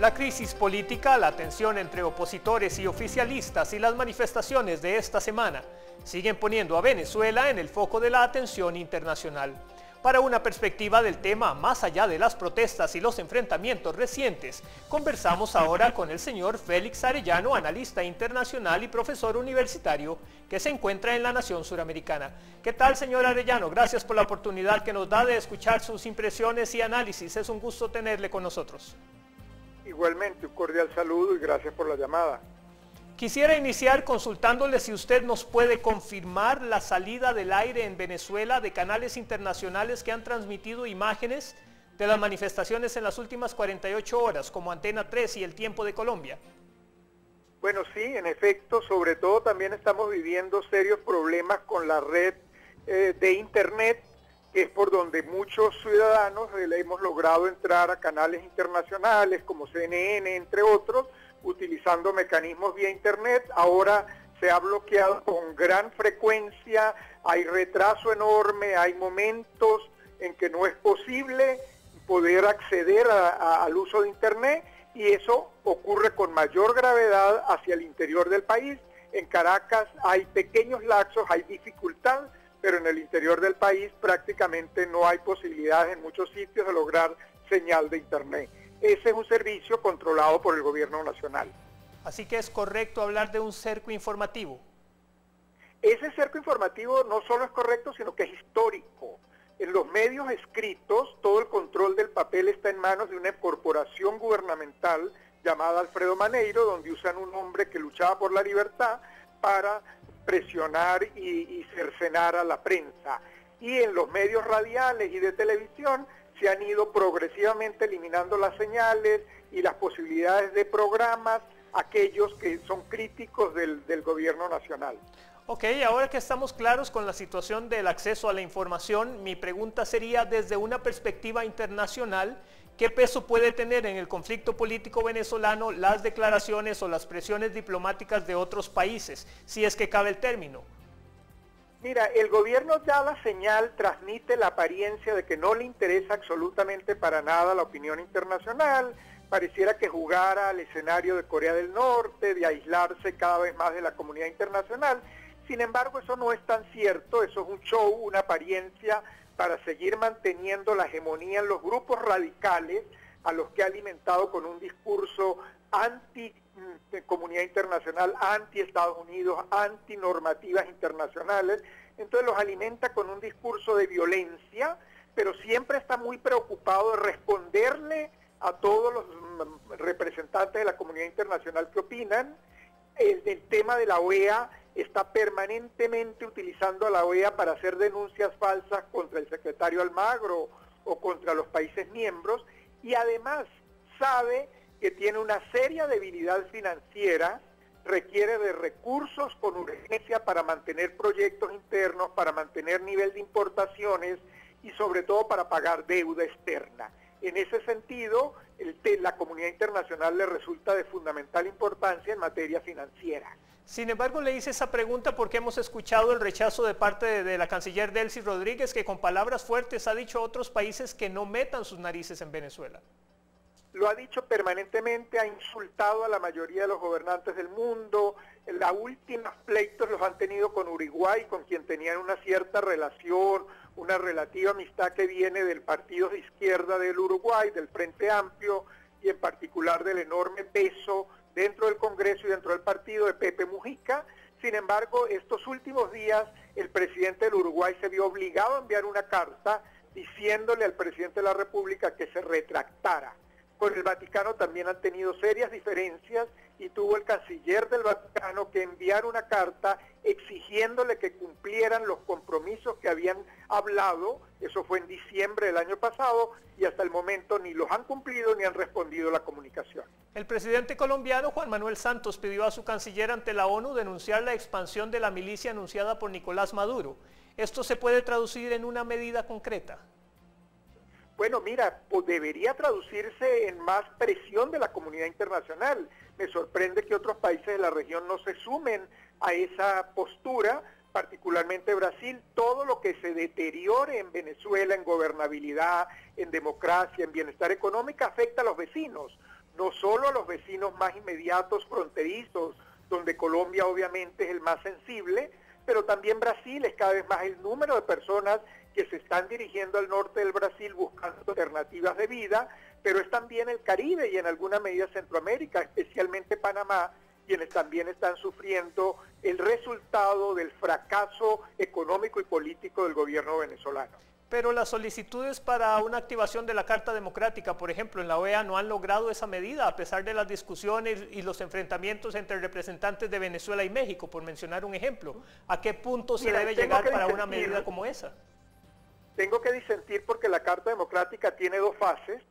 La crisis política, la tensión entre opositores y oficialistas y las manifestaciones de esta semana siguen poniendo a Venezuela en el foco de la atención internacional. Para una perspectiva del tema más allá de las protestas y los enfrentamientos recientes, conversamos ahora con el señor Félix Arellano, analista internacional y profesor universitario que se encuentra en la nación suramericana. ¿Qué tal, señor Arellano? Gracias por la oportunidad que nos da de escuchar sus impresiones y análisis. Es un gusto tenerle con nosotros. Igualmente, un cordial saludo y gracias por la llamada. Quisiera iniciar consultándole si usted nos puede confirmar la salida del aire en Venezuela de canales internacionales que han transmitido imágenes de las manifestaciones en las últimas 48 horas, como Antena 3 y El Tiempo de Colombia. Bueno, sí, en efecto, sobre todo también estamos viviendo serios problemas con la red de Internet, que es por donde muchos ciudadanos hemos logrado entrar a canales internacionales como CNN, entre otros, utilizando mecanismos vía Internet. Ahora se ha bloqueado con gran frecuencia, hay retraso enorme, hay momentos en que no es posible poder acceder al uso de Internet, y eso ocurre con mayor gravedad hacia el interior del país. En Caracas hay pequeños lapsos, hay dificultad, pero en el interior del país prácticamente no hay posibilidades en muchos sitios de lograr señal de Internet. Ese es un servicio controlado por el gobierno nacional. Así que es correcto hablar de un cerco informativo. Ese cerco informativo no solo es correcto, sino que es histórico. En los medios escritos, todo el control del papel está en manos de una corporación gubernamental llamada Alfredo Maneiro, donde usan un hombre que luchaba por la libertad para presionar y cercenar a la prensa. Y en los medios radiales y de televisión se han ido progresivamente eliminando las señales y las posibilidades de programas, aquellos que son críticos del gobierno nacional. Ok, ahora que estamos claros con la situación del acceso a la información, mi pregunta sería, desde una perspectiva internacional, ¿qué peso puede tener en el conflicto político venezolano las declaraciones o las presiones diplomáticas de otros países, si es que cabe el término? Mira, el gobierno da la señal, transmite la apariencia de que no le interesa absolutamente para nada la opinión internacional, pareciera que jugara al escenario de Corea del Norte, de aislarse cada vez más de la comunidad internacional. Sin embargo, eso no es tan cierto, eso es un show, una apariencia para seguir manteniendo la hegemonía en los grupos radicales a los que ha alimentado con un discurso anti-comunidad internacional, anti-Estados Unidos, anti-normativas internacionales. Entonces los alimenta con un discurso de violencia, pero siempre está muy preocupado de responderle a todos los representantes de la comunidad internacional que opinan. El tema de la OEA, está permanentemente utilizando a la OEA para hacer denuncias falsas contra el secretario Almagro o contra los países miembros, y además sabe que tiene una seria debilidad financiera, requiere de recursos con urgencia para mantener proyectos internos, para mantener nivel de importaciones y sobre todo para pagar deuda externa. En ese sentido, la comunidad internacional le resulta de fundamental importancia en materia financiera. Sin embargo, le hice esa pregunta porque hemos escuchado el rechazo de parte de la canciller Delcy Rodríguez, que con palabras fuertes ha dicho a otros países que no metan sus narices en Venezuela. Lo ha dicho permanentemente, ha insultado a la mayoría de los gobernantes del mundo. Los últimos pleitos los han tenido con Uruguay, con quien tenían una cierta relación, una relativa amistad que viene del partido de izquierda del Uruguay, del Frente Amplio, y en particular del enorme peso dentro del Congreso y dentro del partido de Pepe Mujica. Sin embargo, estos últimos días el presidente del Uruguay se vio obligado a enviar una carta diciéndole al presidente de la República que se retractara. Con el Vaticano también han tenido serias diferencias y tuvo el canciller del Vaticano que enviar una carta exigiéndole que cumplieran los compromisos que habían hablado. Eso fue en diciembre del año pasado y hasta el momento ni los han cumplido ni han respondido la comunicación. El presidente colombiano Juan Manuel Santos pidió a su canciller ante la ONU denunciar la expansión de la milicia anunciada por Nicolás Maduro. ¿Esto se puede traducir en una medida concreta? Bueno, mira, pues debería traducirse en más presión de la comunidad internacional. Me sorprende que otros países de la región no se sumen a esa postura, particularmente Brasil. Todo lo que se deteriore en Venezuela, en gobernabilidad, en democracia, en bienestar económico, afecta a los vecinos. no solo a los vecinos más inmediatos fronterizos, donde Colombia obviamente es el más sensible, pero también Brasil es cada vez más el número de personas que se están dirigiendo al norte del Brasil buscando alternativas de vida, pero es también el Caribe y en alguna medida Centroamérica, especialmente Panamá, quienes también están sufriendo el resultado del fracaso económico y político del gobierno venezolano. Pero las solicitudes para una activación de la Carta Democrática, por ejemplo, en la OEA no han logrado esa medida, a pesar de las discusiones y los enfrentamientos entre representantes de Venezuela y México, por mencionar un ejemplo. ¿A qué punto se debe llegar para una medida como esa? Tengo que disentir porque la Carta Democrática tiene dos fases.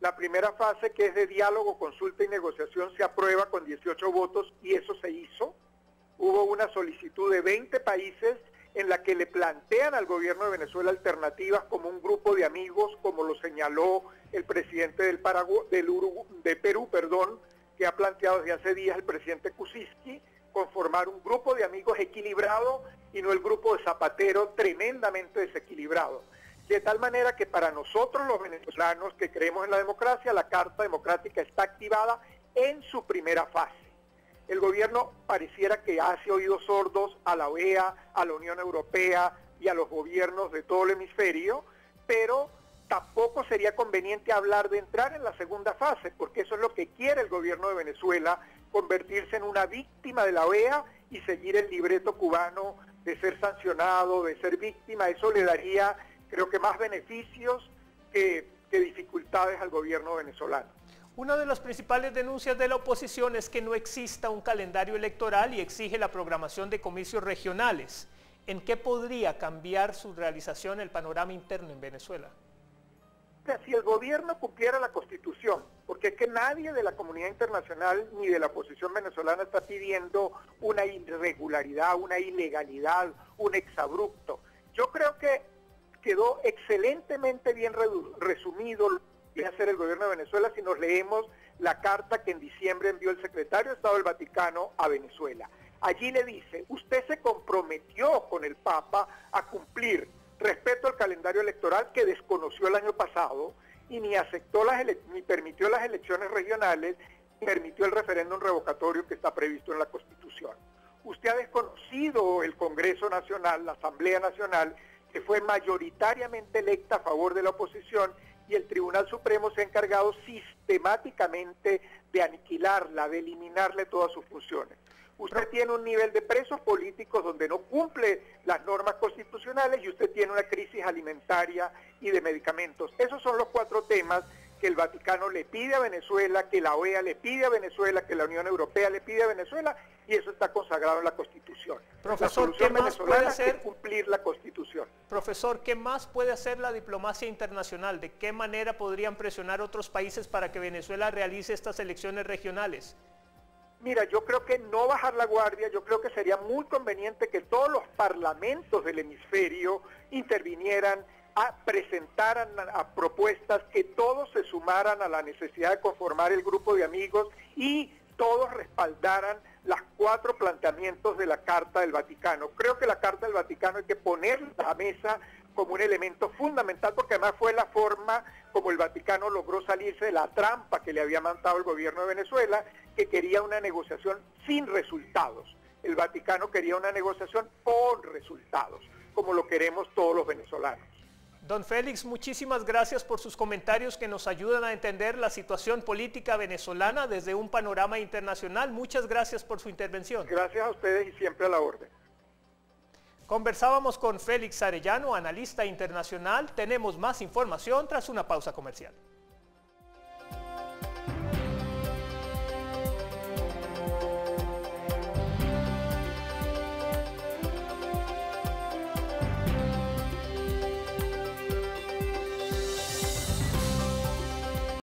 La primera fase, que es de diálogo, consulta y negociación, se aprueba con 18 votos y eso se hizo. Hubo una solicitud de 20 países en la que le plantean al gobierno de Venezuela alternativas como un grupo de amigos, como lo señaló el presidente de Perú, que ha planteado desde hace días el presidente Kuczynski, conformar un grupo de amigos equilibrado y no el grupo de Zapatero tremendamente desequilibrado. De tal manera que para nosotros los venezolanos que creemos en la democracia, la Carta Democrática está activada en su primera fase. El gobierno pareciera que hace oídos sordos a la OEA, a la Unión Europea y a los gobiernos de todo el hemisferio, pero tampoco sería conveniente hablar de entrar en la segunda fase, porque eso es lo que quiere el gobierno de Venezuela, convertirse en una víctima de la OEA y seguir el libreto cubano de ser sancionado, de ser víctima. Eso le daría, creo que, más beneficios que dificultades al gobierno venezolano. Una de las principales denuncias de la oposición es que no exista un calendario electoral y exige la programación de comicios regionales. ¿En qué podría cambiar su realización el panorama interno en Venezuela? Si el gobierno cumpliera la Constitución, porque es que nadie de la comunidad internacional ni de la oposición venezolana está pidiendo una irregularidad, una ilegalidad, un exabrupto. Yo creo que quedó excelentemente bien resumido lo que va a hacer el gobierno de Venezuela si nos leemos la carta que en diciembre envió el secretario de Estado del Vaticano a Venezuela. Allí le dice, usted se comprometió con el Papa a cumplir respecto al calendario electoral que desconoció el año pasado y ni aceptó ni permitió las elecciones regionales, ni permitió el referéndum revocatorio que está previsto en la Constitución. Usted ha desconocido el Congreso Nacional, la Asamblea Nacional, que fue mayoritariamente electa a favor de la oposición, y el Tribunal Supremo se ha encargado sistemáticamente de aniquilarla, de eliminarle todas sus funciones. Usted tiene un nivel de presos políticos donde no cumple las normas constitucionales y usted tiene una crisis alimentaria y de medicamentos. Esos son los cuatro temas que el Vaticano le pide a Venezuela, que la OEA le pide a Venezuela, que la Unión Europea le pide a Venezuela, y eso está consagrado en la Constitución. Profesor, ¿qué más puede hacer? Cumplir la Constitución. Profesor, ¿qué más puede hacer la diplomacia internacional? ¿De qué manera podrían presionar otros países para que Venezuela realice estas elecciones regionales? Mira, yo creo que no bajar la guardia, yo creo que sería muy conveniente que todos los parlamentos del hemisferio intervinieran, presentaran a propuestas, que todos se sumaran a la necesidad de conformar el grupo de amigos y todos respaldaran las cuatro planteamientos de la Carta del Vaticano. Creo que la Carta del Vaticano hay que ponerla a la mesa como un elemento fundamental, porque además fue la forma como el Vaticano logró salirse de la trampa que le había mandado el gobierno de Venezuela, que quería una negociación sin resultados. El Vaticano quería una negociación con resultados, como lo queremos todos los venezolanos. Don Félix, muchísimas gracias por sus comentarios que nos ayudan a entender la situación política venezolana desde un panorama internacional. Muchas gracias por su intervención. Gracias a ustedes y siempre a la orden. Conversábamos con Félix Arellano, analista internacional. Tenemos más información tras una pausa comercial.